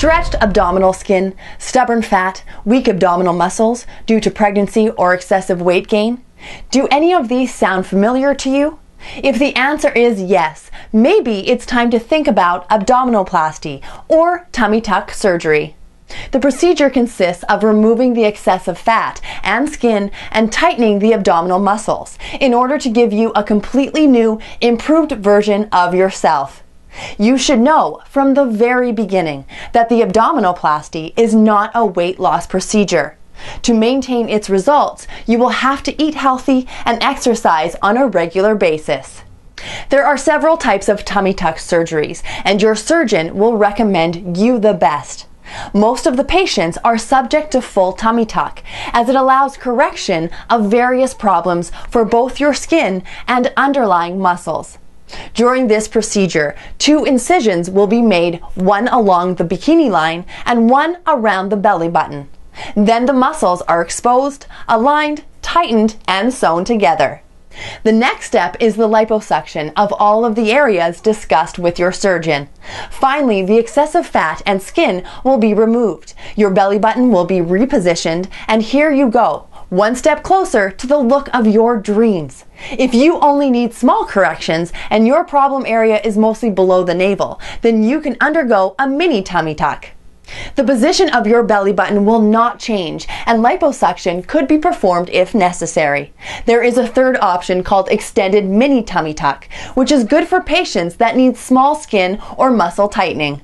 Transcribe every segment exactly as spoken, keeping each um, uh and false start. Stretched abdominal skin, stubborn fat, weak abdominal muscles due to pregnancy or excessive weight gain. Do any of these sound familiar to you? If the answer is yes, maybe it's time to think about abdominoplasty or tummy tuck surgery. The procedure consists of removing the excessive fat and skin and tightening the abdominal muscles in order to give you a completely new, improved version of yourself. You should know from the very beginning that the abdominoplasty is not a weight loss procedure. To maintain its results, you will have to eat healthy and exercise on a regular basis. There are several types of tummy tuck surgeries, and your surgeon will recommend you the best. Most of the patients are subject to full tummy tuck, as it allows correction of various problems for both your skin and underlying muscles. During this procedure, two incisions will be made, one along the bikini line and one around the belly button. Then the muscles are exposed, aligned, tightened, and sewn together. The next step is the liposuction of all of the areas discussed with your surgeon. Finally, the excessive fat and skin will be removed. Your belly button will be repositioned, and here you go, one step closer to the look of your dreams. If you only need small corrections and your problem area is mostly below the navel, then you can undergo a mini tummy tuck. The position of your belly button will not change, and liposuction could be performed if necessary. There is a third option called extended mini tummy tuck, which is good for patients that need small skin or muscle tightening.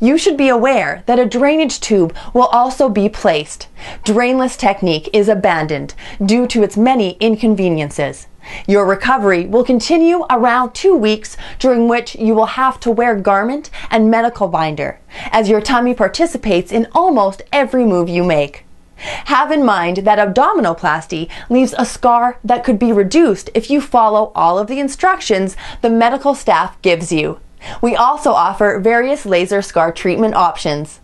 You should be aware that a drainage tube will also be placed. Drainless technique is abandoned due to its many inconveniences. Your recovery will continue around two weeks, during which you will have to wear garment and medical binder, as your tummy participates in almost every move you make. Have in mind that abdominoplasty leaves a scar that could be reduced if you follow all of the instructions the medical staff gives you. We also offer various laser scar treatment options.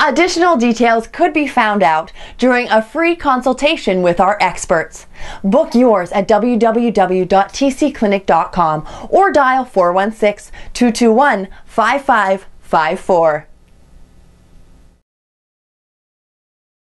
Additional details could be found out during a free consultation with our experts. Book yours at w w w dot t c clinic dot com or dial four one six, two two one, five five five four.